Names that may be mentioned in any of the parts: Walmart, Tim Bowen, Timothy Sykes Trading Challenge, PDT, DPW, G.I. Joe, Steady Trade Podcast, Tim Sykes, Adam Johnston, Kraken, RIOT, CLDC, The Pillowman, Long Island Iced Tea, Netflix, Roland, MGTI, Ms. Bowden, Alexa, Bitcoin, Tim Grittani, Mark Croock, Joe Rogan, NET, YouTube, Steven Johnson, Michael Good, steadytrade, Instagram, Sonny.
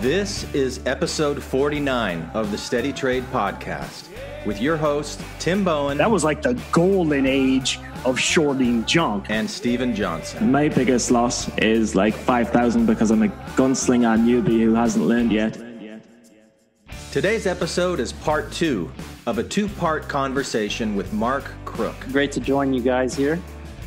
This is episode 49 of the Steady Trade Podcast with your host, Tim Bowen. That was like the golden age of shorting junk. And Steven Johnson. My biggest loss is like 5,000 because I'm a gunslinger newbie who hasn't learned yet. Today's episode is part two of a two-part conversation with Mark Croock. Great to join you guys here.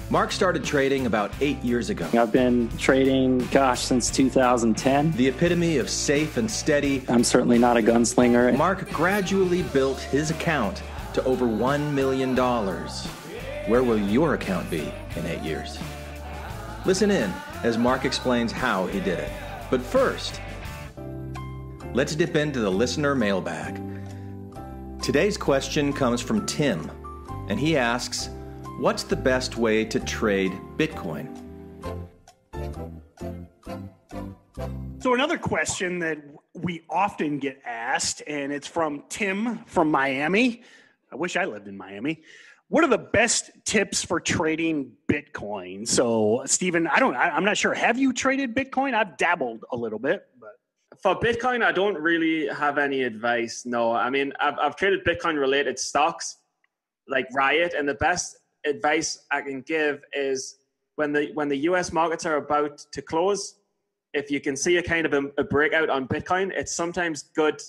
Mark started trading about 8 years ago. I've been trading, gosh, since 2010. The epitome of safe and steady. I'm certainly not a gunslinger. Mark gradually built his account to over $1 million. Where will your account be in 8 years? Listen in as Mark explains how he did it. But first, let's dip into the listener mailbag. Today's question comes from Tim, and he asks, what's the best way to trade Bitcoin? So another question that we often get asked, and it's from Tim from Miami. I wish I lived in Miami. What are the best tips for trading Bitcoin? So Steven, I'm not sure. Have you traded Bitcoin? I've dabbled a little bit, but. For Bitcoin, I don't really have any advice. No, I mean, I've traded Bitcoin related stocks like RIOT, and the best advice I can give is when the US markets are about to close, if you can see a kind of a breakout on Bitcoin, it's sometimes good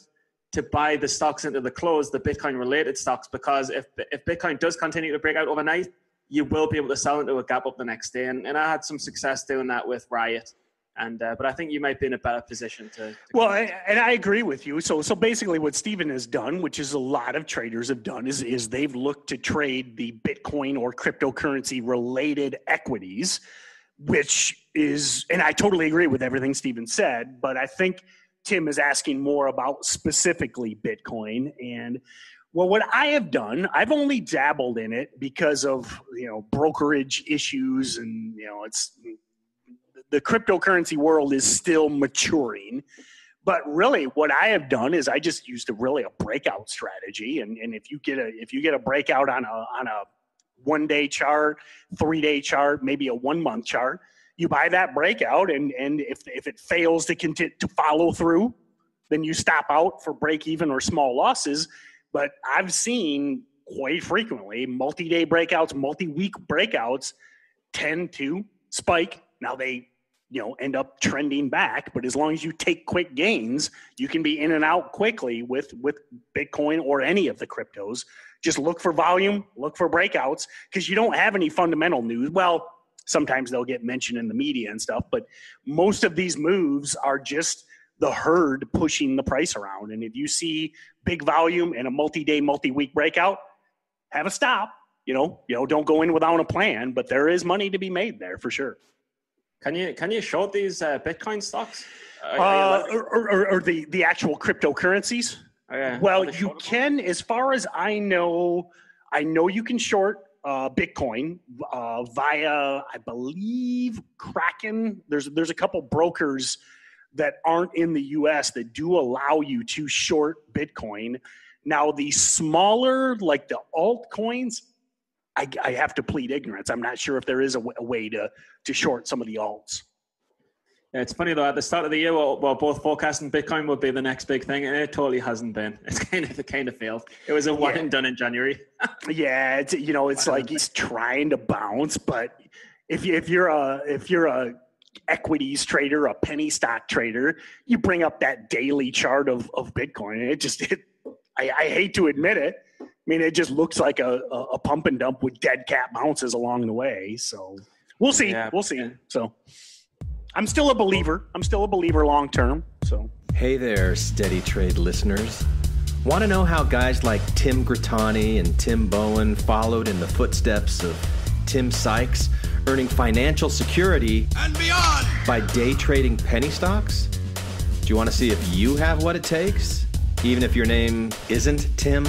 to buy the stocks into the close, the Bitcoin related stocks, because if Bitcoin does continue to break out overnight, you will be able to sell into a gap up the next day. And I had some success doing that with RIOT. And but I think you might be in a better position to well, and I agree with you. So basically what Steven has done, which is a lot of traders have done, is they've looked to trade the Bitcoin or cryptocurrency related equities, which is, and I totally agree with everything Steven said, but I think Tim is asking more about specifically Bitcoin. And well, what I have done, I've only dabbled in it because of, you know, brokerage issues, and, you know, it's the cryptocurrency world is still maturing. But really what I have done is I just used a breakout strategy. And if you get a breakout on a 1 day chart, 3 day chart, maybe a 1 month chart, you buy that breakout. And if it fails to continue to follow through, then you stop out for break even or small losses. But I've seen quite frequently multi-day breakouts, multi-week breakouts tend to spike. Now they, you know, end up trending back, but as long as you take quick gains, you can be in and out quickly with Bitcoin or any of the cryptos. Just look for volume, look for breakouts, because you don't have any fundamental news. Well, sometimes they'll get mentioned in the media and stuff, but most of these moves are just the herd pushing the price around. And if you see big volume and a multi-day, multi-week breakout, have a stop. You know, don't go in without a plan, but there is money to be made there for sure. Can you short these Bitcoin stocks? Or the actual cryptocurrencies? Oh, yeah. Well, you can, as far as I know you can short Bitcoin via, I believe, Kraken. There's a couple brokers that aren't in the U.S. that do allow you to short Bitcoin. Now, the smaller, like the altcoins, I have to plead ignorance. I'm not sure if there is a way to short some of the alts. Yeah, it's funny though. At the start of the year, we're both forecasting Bitcoin would be the next big thing, and it totally hasn't been. It's kind of failed. It was a one and done in January. Yeah, it's, you know, it's like it's trying to bounce, but if you're a equities trader, a penny stock trader, you bring up that daily chart of Bitcoin, and I hate to admit it. I mean, it just looks like a pump and dump with dead cat bounces along the way. So we'll see. Yeah. We'll see. So I'm still a believer. Long term. So hey there, Steady Trade listeners. Want to know how guys like Tim Grittani and Tim Bowen followed in the footsteps of Tim Sykes, earning financial security and beyond by day trading penny stocks? Do you want to see if you have what it takes? Even if your name isn't Tim,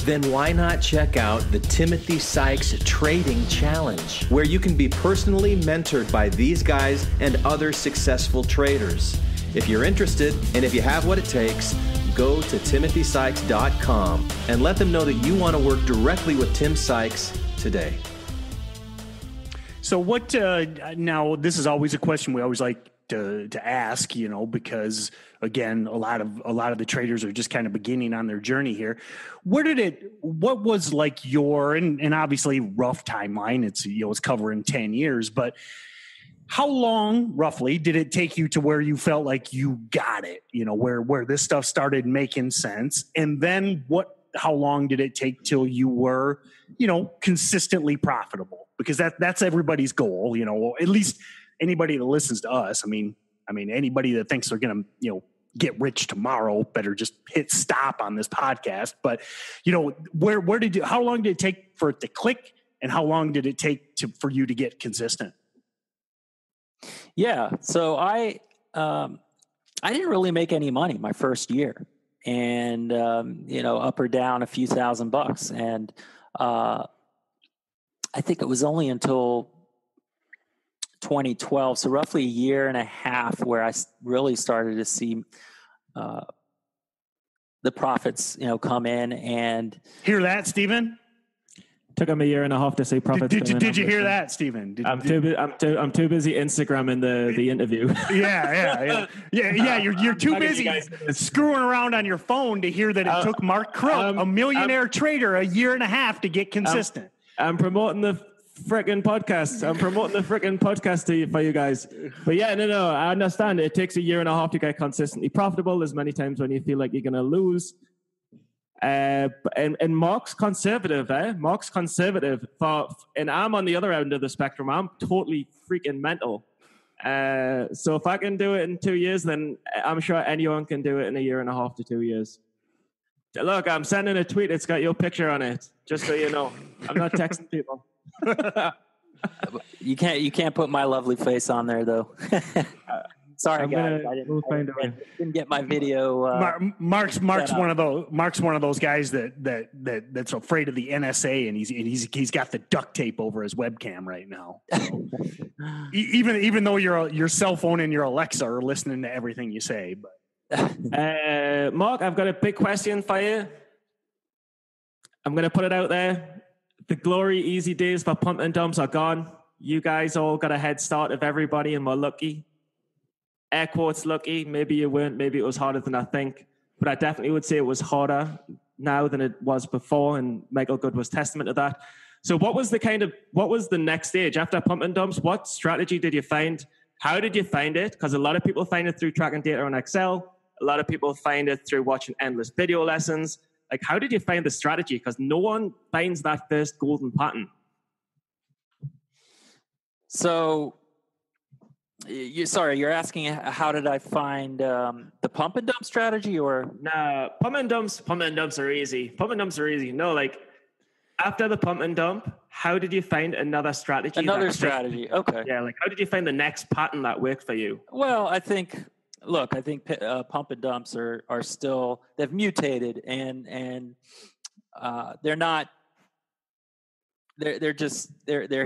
then why not check out the Timothy Sykes Trading Challenge, where you can be personally mentored by these guys and other successful traders. If you're interested, and if you have what it takes, go to timothysykes.com and let them know that you want to work directly with Tim Sykes today. So what, now this is always a question we always like to ask, you know, because again, a lot of the traders are just kind of beginning on their journey here. What was like your, and obviously rough timeline, it's covering 10 years, but how long roughly did it take you to where you felt like you got it, you know, where this stuff started making sense? And then how long did it take till you were, you know, consistently profitable? Because that's everybody's goal, you know, at least anybody that listens to us. I mean, anybody that thinks they're going to, you know, get rich tomorrow better just hit stop on this podcast. But, you know, how long did it take for it to click, and how long did it take for you to get consistent? Yeah. So I didn't really make any money my first year, and, you know, up or down a few $1,000 bucks. And, I think it was only until 2012, so roughly a year and a half, where I really started to see the profits, you know, come in. And hear that, Steven? Took him a year and a half to see profits. Did you hear that, Steven? I'm too busy Instagramming the interview. Yeah. You're too busy screwing around on your phone to hear that it took Mark Croock, a millionaire trader, a year and a half to get consistent. I'm promoting the frickin' podcast. For you guys. But yeah, no, I understand. It takes a year and a half to get consistently profitable. There's many times when you feel like you're going to lose. And Mark's conservative, eh? And I'm on the other end of the spectrum. I'm totally freaking mental. So if I can do it in 2 years, then I'm sure anyone can do it in a year and a half to 2 years. Look, I'm sending a tweet. It's got your picture on it, just so you know. I'm not texting people. You can't put my lovely face on there, though. Sorry, guys. I didn't get my video. Mark's one of those guys that's afraid of the NSA, and he's got the duct tape over his webcam right now. So, even though your cell phone and your Alexa are listening to everything you say, but. Mark, I've got a big question for you. I'm going to put it out there. The glory easy days for pump and dumps are gone. You guys all got a head start of everybody, and we're lucky. Air quotes lucky. Maybe you weren't. Maybe it was harder than I think. But I definitely would say it was harder now than it was before, and Michael Good was testament to that. So what was the next stage after pump and dumps? What strategy did you find? How did you find it? Because a lot of people find it through tracking data on Excel. A lot of people find it through watching endless video lessons. Like, how did you find the strategy? Because no one finds that first golden pattern. So, you're asking how did I find the pump and dump strategy, or? Nah, pump and dumps are easy. No, like, after the pump and dump, how did you find another strategy? Okay. Yeah, like, how did you find the next pattern that worked for you? Well, I think pump and dumps are still, they've mutated, and they're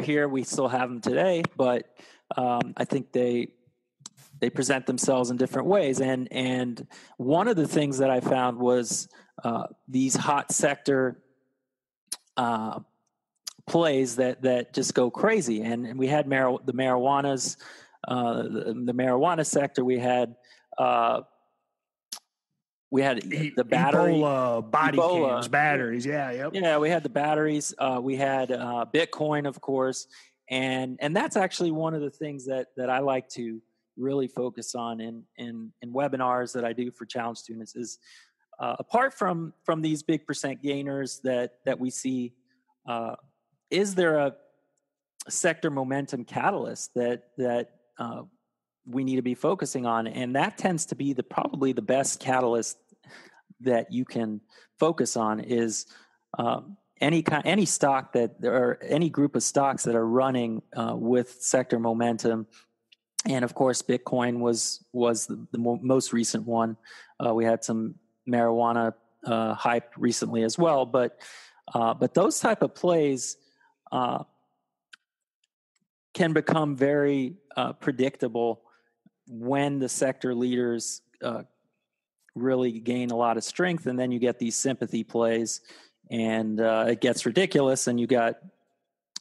here. We still have them today, but I think they present themselves in different ways. And one of the things that I found was these hot sector plays that just go crazy. And we had the marijuana sector. We had the battery, Ebola. Cams, batteries. Yeah. Yep. Yeah. We had the batteries. We had Bitcoin, of course. And that's actually one of the things that I like to really focus on in webinars that I do for challenge students is apart from these big percent gainers that we see, is there a sector momentum catalyst that we need to be focusing on? And that tends to be probably the best catalyst that you can focus on is any stock that there are any group of stocks that are running with sector momentum. And of course, Bitcoin was the most recent one. We had some marijuana hype recently as well, but those type of plays can become very predictable when the sector leaders really gain a lot of strength, and then you get these sympathy plays. And it gets ridiculous, and you got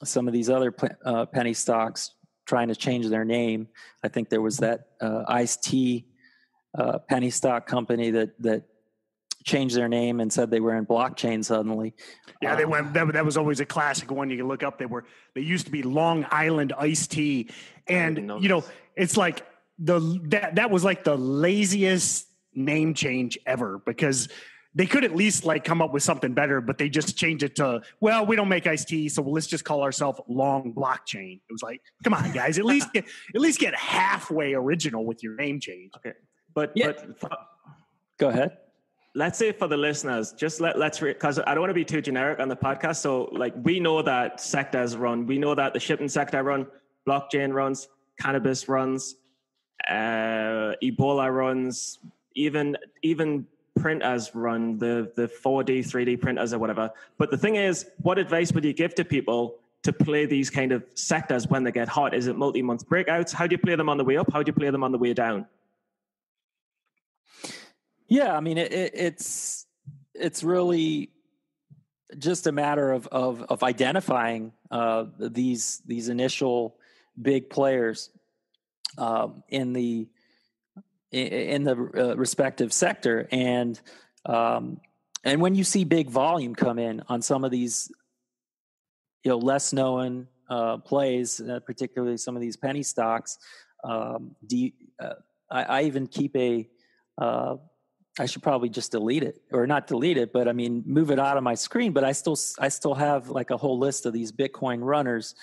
some of these other penny stocks trying to change their name. I think there was that iced tea penny stock company that changed their name and said they were in blockchain suddenly. Yeah, they went. That was always a classic one. You can look up. They used to be Long Island Iced Tea, and it's like that was like the laziest name change ever, because they could at least like come up with something better, but they just changed it to, well, we don't make iced tea, so let's just call ourselves Long Blockchain. It was like, come on, guys, at least get halfway original with your name change. Okay, but go ahead. Let's say for the listeners, just because I don't want to be too generic on the podcast. So like, we know that sectors run. We know that the shipping sector runs, blockchain runs, cannabis runs, Ebola runs, even printers run, the 4D, 3D printers or whatever. But the thing is, what advice would you give to people to play these kind of sectors when they get hot? Is it multi-month breakouts? How do you play them on the way up? How do you play them on the way down? Yeah, I mean, it's really just a matter of identifying these initial big players in the respective sector, and when you see big volume come in on some of these, less known plays, particularly some of these penny stocks. I even keep I should probably just delete it, or not delete it, but I mean move it out of my screen. But I still have like a whole list of these Bitcoin runners.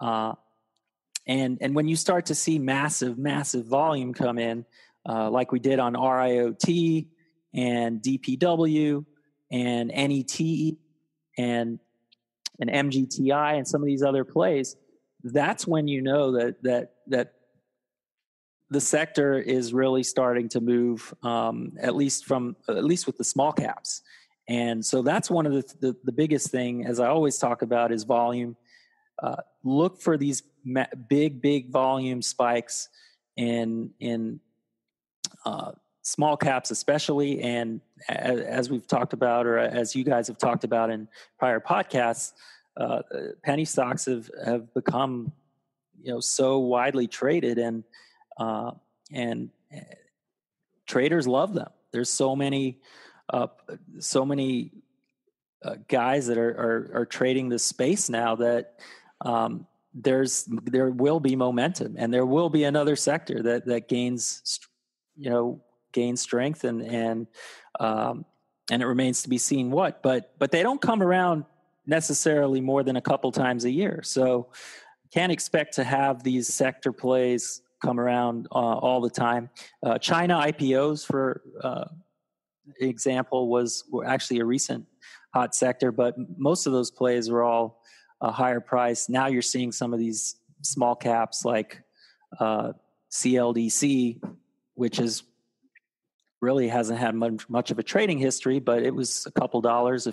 And when you start to see massive volume come in, like we did on RIOT and DPW and NET and MGTI and some of these other plays, that's when you know that the sector is really starting to move, at least with the small caps. And so that's one of the biggest thing, as I always talk about, is volume. Look for these big volume spikes in small caps especially, and as we've talked about, or as you guys have talked about in prior podcasts, penny stocks have become so widely traded, and traders love them. There's so many guys that are trading this space now that there will be momentum, and there will be another sector that gains strength, and it remains to be seen what. But they don't come around necessarily more than a couple times a year, so can't expect to have these sector plays come around all the time. China IPOs, for example, were actually a recent hot sector, but most of those plays were all a higher price. Now you're seeing some of these small caps like CLDC, which is really hasn't had much of a trading history, but it was a couple dollars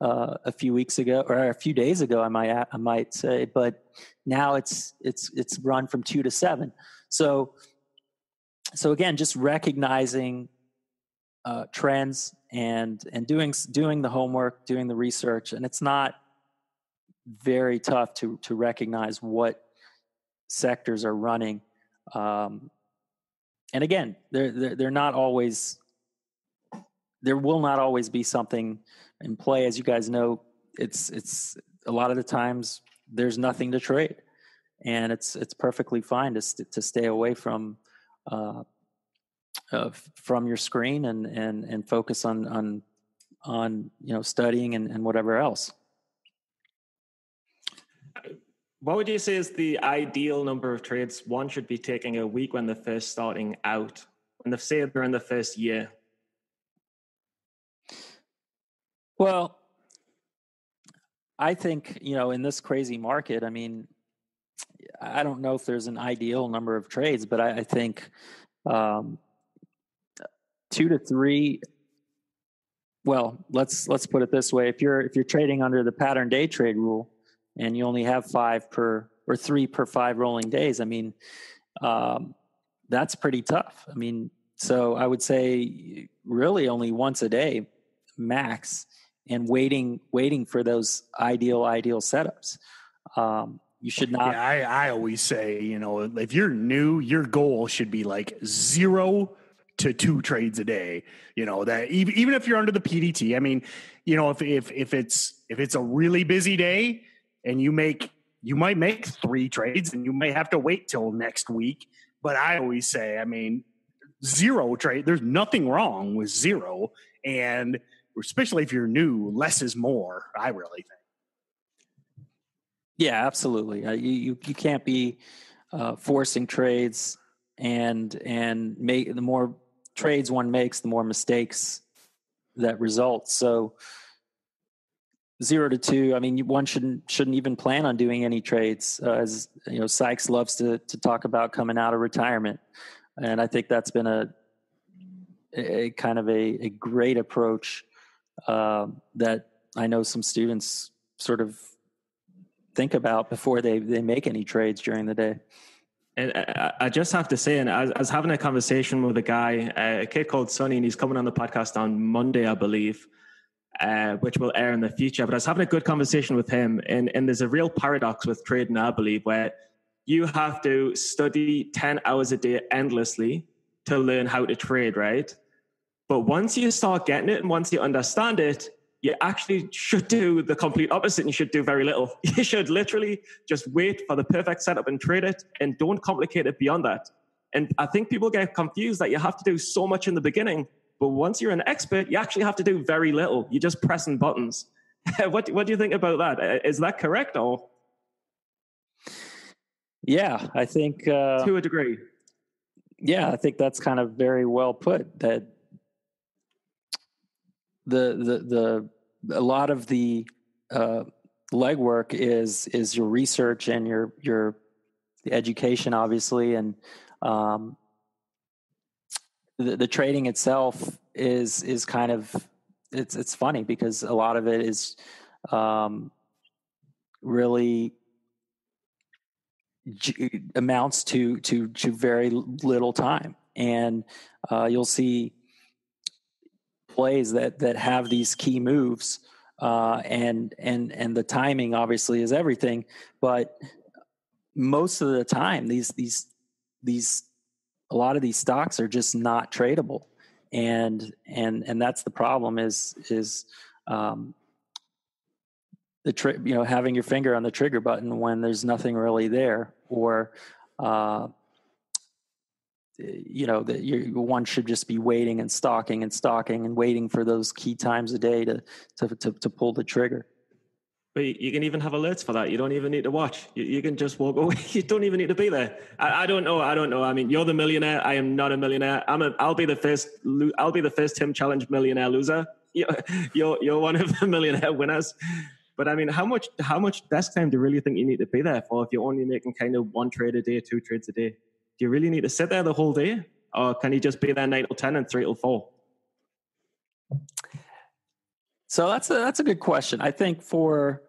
a few weeks ago, or a few days ago, I might say, but now it's run from 2 to 7. So again, just recognizing trends and doing the homework, doing the research, and it's not very tough to recognize what sectors are running. And again, there will not always be something in play. As you guys know, it's a lot of the times there's nothing to trade, and it's perfectly fine to stay away from your screen and focus on studying and whatever else. What would you say is the ideal number of trades one should be taking a week when they're first starting out, and say they're in the first year? Well, I think, in this crazy market, I mean, I don't know if there's an ideal number of trades, but I think 2 to 3. Well, let's put it this way: if you're trading under the pattern day trade rule, and you only have 3 per 5 rolling days, I mean, that's pretty tough. I mean, so I would say really only once a day max, and waiting for those ideal setups. You should not. Yeah, I always say, you know, if you're new, your goal should be like 0 to 2 trades a day. You know, that even if you're under the PDT, I mean, you know, if it's a really busy day and you might make 3 trades and you may have to wait till next week. But I always say, I mean, 0 trade, there's nothing wrong with 0. And especially if you're new, less is more, I really think. Yeah, absolutely. You can't be forcing trades, and make the more trades one makes, the more mistakes that result. So 0 to 2. I mean, one shouldn't even plan on doing any trades, as you know. Sykes loves to talk about coming out of retirement, and I think that's been a kind of a great approach that I know some students sort of think about before they make any trades during the day. And I just have to say, and I was having a conversation with a guy, a kid called Sonny, and he's coming on the podcast on Monday, I believe, which will air in the future. But I was having a good conversation with him, and there's a real paradox with trading, I believe, where you have to study 10 hours a day endlessly to learn how to trade, right? But once you start getting it and once you understand it, you actually should do the complete opposite, and you should do very little. You should literally just wait for the perfect setup and trade it, and don't complicate it beyond that. And I think people get confused that you have to do so much in the beginning, but once you're an expert, you actually have to do very little. You're just pressing buttons. What do you think about that? Is that correct? Or yeah, I think to a degree. Yeah, I think that's kind of very well put. That a lot of the legwork is your research and your education, obviously, and the trading itself is kind of, it's funny because a lot of it is really amounts to very little time, and you'll see plays that have these key moves, and the timing obviously is everything, but most of the time these a lot of these stocks are just not tradable, and that's the problem is you know, having your finger on the trigger button when there's nothing really there, or you know, that one should just be waiting and stalking and waiting for those key times a day to pull the trigger. But you can even have alerts for that. You don't even need to watch. You can just walk away. You don't even need to be there. I don't know. I mean, you're the millionaire. I am not a millionaire. I'll be the first Tim Challenge millionaire loser. You're one of the millionaire winners. But I mean, how much desk time do you really think you need to be there for if you're only making kind of 1 trade a day, 2 trades a day? Do you really need to sit there the whole day, or can you just be there 9 till 10 and 3 till 4? So that's a good question. I think for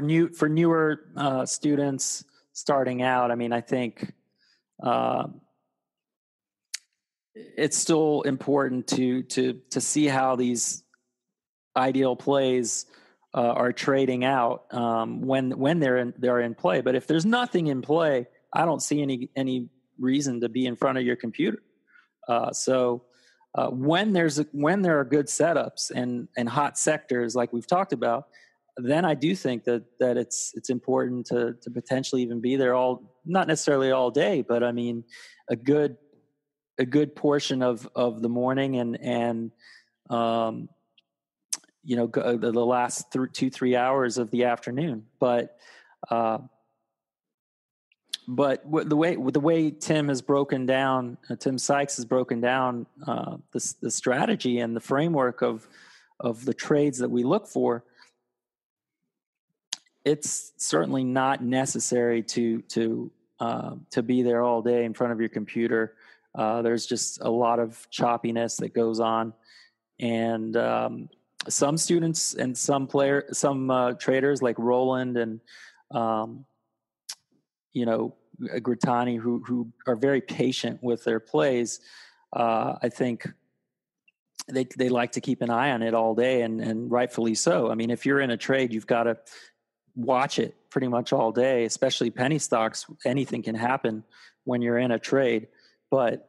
newer students starting out, I mean, I think it's still important to see how these ideal plays are trading out when they're in play. But if there's nothing in play, I don't see any reason to be in front of your computer. So when there are good setups and hot sectors like we've talked about, then I do think that it's important to potentially even be there not necessarily all day, but I mean a good portion of the morning and you know, the last 2-3 hours of the afternoon, But the way Tim Sykes has broken down the strategy and the framework of the trades that we look for, it's certainly not necessary to be there all day in front of your computer. There's just a lot of choppiness that goes on, and some students and some traders like Roland and you know, Grittani, who are very patient with their plays, I think they like to keep an eye on it all day, and rightfully so. I mean, if you're in a trade, you've got to watch it pretty much all day, especially penny stocks. Anything can happen when you're in a trade, but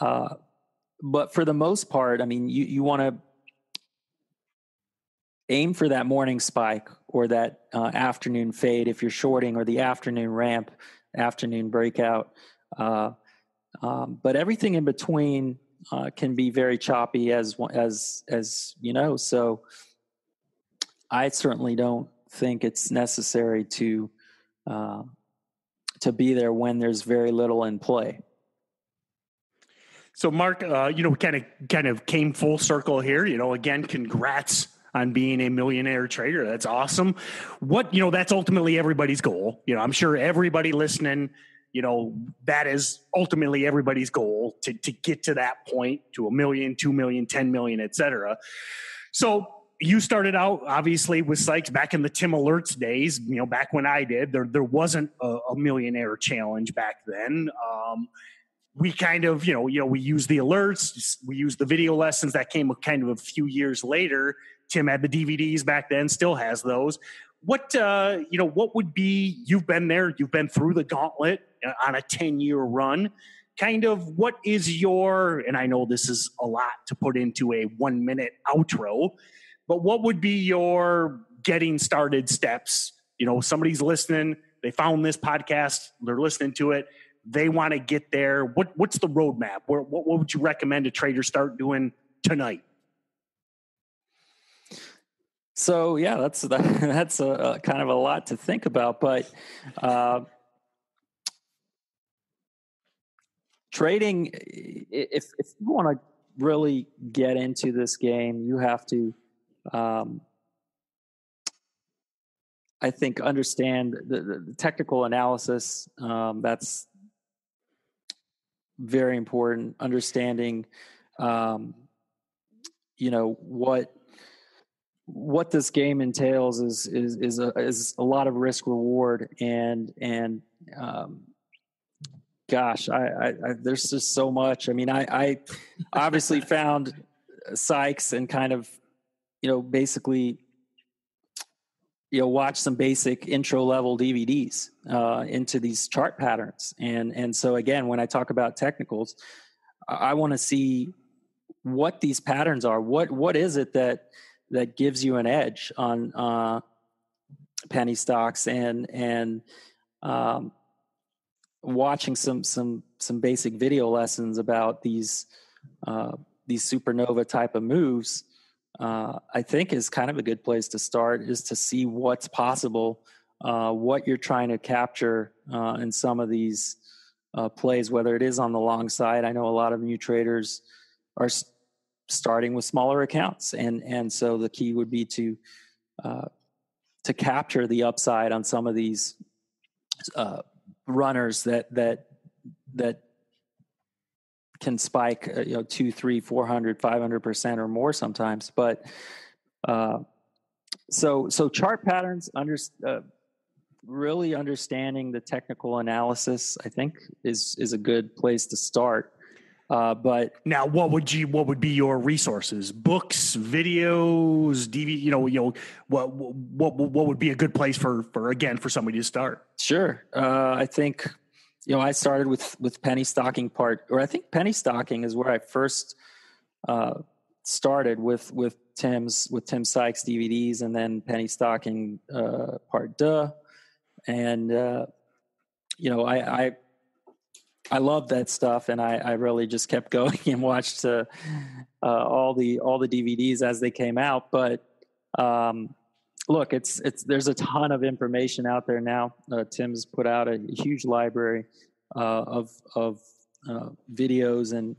for the most part, I mean, you want to aim for that morning spike or that afternoon fade if you're shorting, or the afternoon ramp, afternoon breakout. But everything in between can be very choppy, as you know. So I certainly don't think it's necessary to be there when there's very little in play. So Mark, we kind of came full circle here. Again, congrats on being a millionaire trader. That's awesome. That's ultimately everybody's goal. I'm sure everybody listening, that is ultimately everybody's goal to get to that point, to 1 million, 2 million, 10 million, et cetera. So you started out obviously with Sykes back in the Tim Alerts days. Back when I did, there wasn't a millionaire challenge back then. We kind of, we used the alerts, we used the video lessons that came kind of a few years later. Tim had the DVDs back then, still has those. What would be, you've been there, you've been through the gauntlet on a 10-year run. Kind of what is your, and I know this is a lot to put into a 1-minute outro, but what would be your getting started steps? Somebody's listening, they found this podcast, they're listening to it, they want to get there. What's the roadmap? What would you recommend a trader start doing tonight? So yeah, that's a kind of a lot to think about, but trading, if you want to really get into this game, you have to, I think, understand the technical analysis. That's very important. Understanding, what this game entails is a lot of risk reward, and there's just so much. I mean, I obviously found Sykes and kind of, basically, watch some basic intro level DVDs into these chart patterns. And so again, when I talk about technicals, I want to see what these patterns are. What is it that gives you an edge on penny stocks, and watching some basic video lessons about these supernova type of moves, I think is kind of a good place to start, is to see what's possible, what you're trying to capture in some of these plays, whether it is on the long side. I know a lot of new traders are starting with smaller accounts. And so the key would be to capture the upside on some of these runners that can spike, 200, 300, 400, 500% or more sometimes. But so chart patterns, really understanding the technical analysis, I think is a good place to start. But now, what would be your resources? Books, videos, DVD, what would be a good place for somebody to start? Sure. I think, I started with penny stocking I think penny stocking is where I first, started with Tim Sykes DVDs, and then penny stocking, part 2. And, I love that stuff, and I really just kept going and watched all the DVDs as they came out. But look, there's a ton of information out there now. Tim's put out a huge library of videos and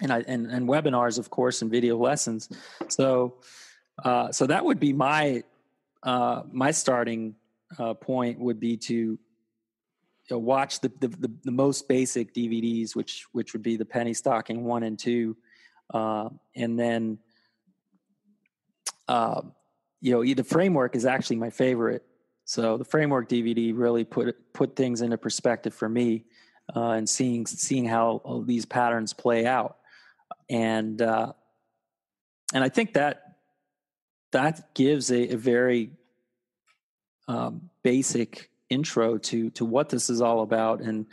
webinars, of course, and video lessons. So that would be my starting point would be to watch the most basic DVDs, which would be the penny stocking 1 and 2, and then the framework is actually my favorite. So the framework DVD really put things into perspective for me, and seeing how these patterns play out, and I think that gives a very basic intro to what this is all about, and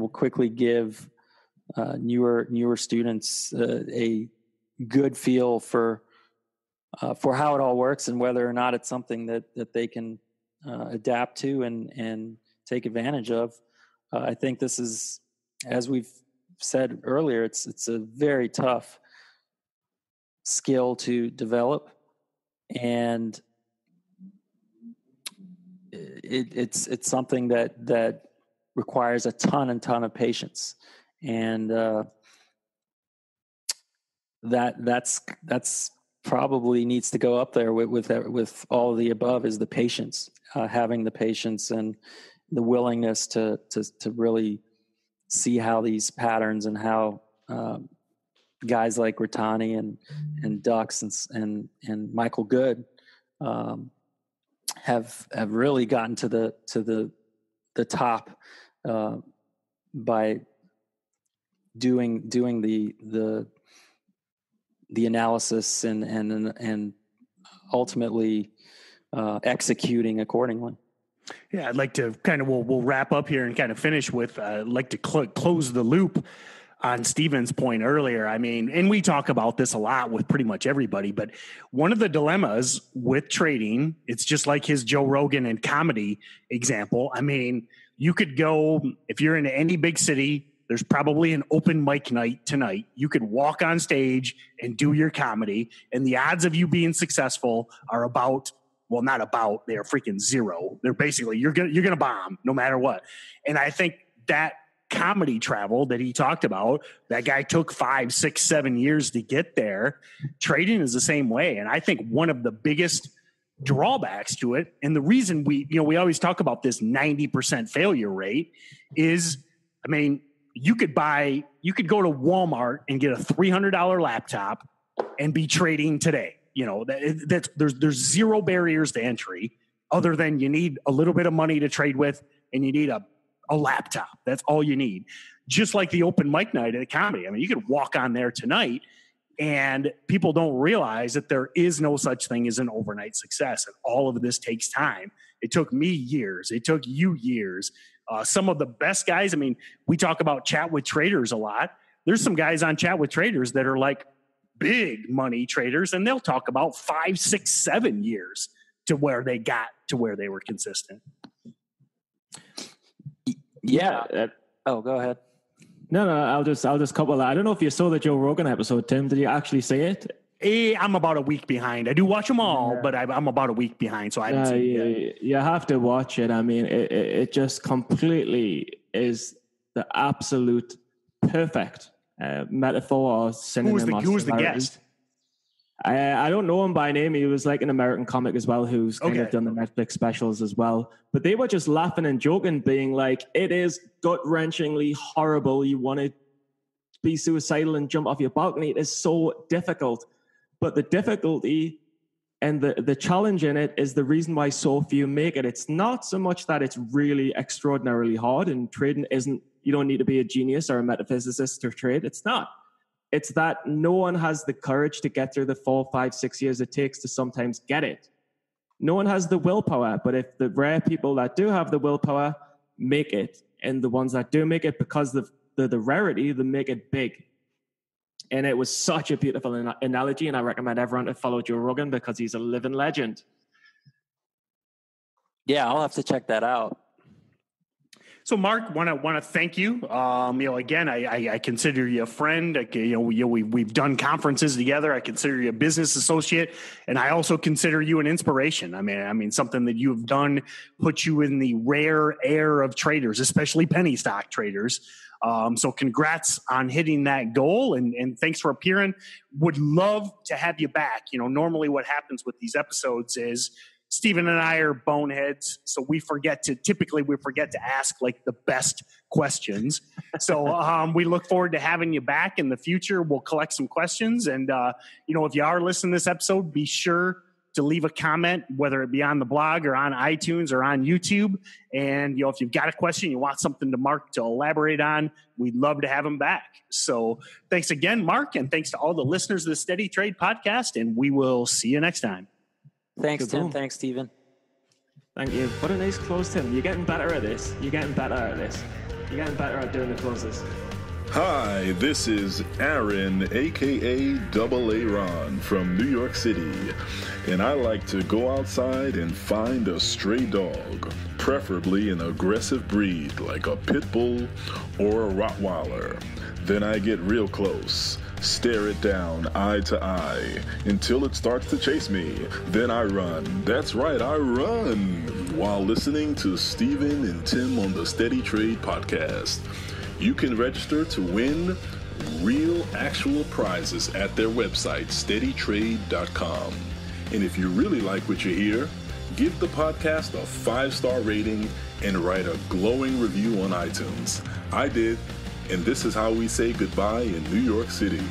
we'll quickly give newer students a good feel for how it all works and whether or not it's something that they can adapt to and take advantage of. I think this is, as we've said earlier, it's a very tough skill to develop, and it's something that requires a ton of patience, and that's probably needs to go up there with all of the above, is the patience, having the patience and the willingness to really see how these patterns and how guys like Grittani and Ducks and Michael Good have really gotten to the top by doing the analysis and ultimately executing accordingly. Yeah, I'd like to kind of, we'll wrap up here and kind of finish with, I'd like to close the loop on Steven's point earlier. I mean, and we talk about this a lot with pretty much everybody, but one of the dilemmas with trading, it's just like his Joe Rogan and comedy example. I mean, you could go, if you're in any big city, there's probably an open mic night tonight. You could walk on stage and do your comedy, and the odds of you being successful are they're freaking zero. They're basically, you're gonna bomb no matter what. And I think that comedy travel that he talked about, that guy took 5, 6, 7 years to get there. Trading is the same way. And I think one of the biggest drawbacks to it, and the reason we always talk about this 90% failure rate is, I mean, you could go to Walmart and get a $300 laptop and be trading today. You know, there's zero barriers to entry other than you need a little bit of money to trade with, and you need a laptop. That's all you need. Just like the open mic night at a comedy. I mean, you could walk on there tonight, and people don't realize that there is no such thing as an overnight success. And all of this takes time. It took me years. It took you years. Some of the best guys, I mean, we talk about Chat with Traders a lot. There's some guys on Chat with Traders that are like big money traders, and they'll talk about 5, 6, 7 years to where they got to where they were consistent. Yeah. Go ahead. No, I'll just couple that. I don't know if you saw the Joe Rogan episode, Tim. Did you actually see it? I'm about a week behind. I do watch them all, but I'm about a week behind, so I haven't seen it yet. You have to watch it. I mean, it just completely is the absolute perfect metaphor or synonym. Who was the guest? I don't know him by name. He was like an American comic as well, who's kind of done the Netflix specials as well. But they were just laughing and joking, being like, it is gut-wrenchingly horrible. You want to be suicidal and jump off your balcony. It is so difficult. But the difficulty and the challenge in it is the reason why so few make it. It's not so much that it's really extraordinarily hard, and trading isn't, you don't need to be a genius or a metaphysicist to trade. It's not. It's that no one has the courage to get through the 4, 5, 6 years it takes to sometimes get it. No one has the willpower, but if the rare people that do have the willpower make it, and the ones that do make it, because of the rarity, they make it big. And it was such a beautiful analogy, and I recommend everyone to follow Joe Rogan because he's a living legend. Yeah, I'll have to check that out. So, Mark, want to thank you. Again, I consider you a friend. We've done conferences together. I consider you a business associate, and I also consider you an inspiration. I mean, something that you've done puts you in the rare air of traders, especially penny stock traders. So congrats on hitting that goal, and thanks for appearing. Would love to have you back. You know, normally what happens with these episodes is Steven and I are boneheads, so we forget to ask like the best questions. So we look forward to having you back in the future. We'll collect some questions, and if you are listening to this episode, be sure to leave a comment, whether it be on the blog or on iTunes or on YouTube. And if you've got a question, you want something to Mark to elaborate on, we'd love to have him back. So thanks again, Mark, and thanks to all the listeners of the Steady Trade Podcast, and we will see you next time. Thanks, Tim. Thanks, Steven. Thank you. What a nice close, Tim. You're getting better at this. You're getting better at this. You're getting better at doing the closes. Hi, this is Aaron, a.k.a. Double A-Ron from New York City, and I like to go outside and find a stray dog, preferably an aggressive breed like a pit bull or a Rottweiler. Then I get real close, stare it down eye to eye until it starts to chase me. Then I run. That's right, I run while listening to Steven and Tim on the Steady Trade Podcast. You can register to win real actual prizes at their website, steadytrade.com. And if you really like what you hear, give the podcast a 5-star rating and write a glowing review on iTunes. I did, and this is how we say goodbye in New York City.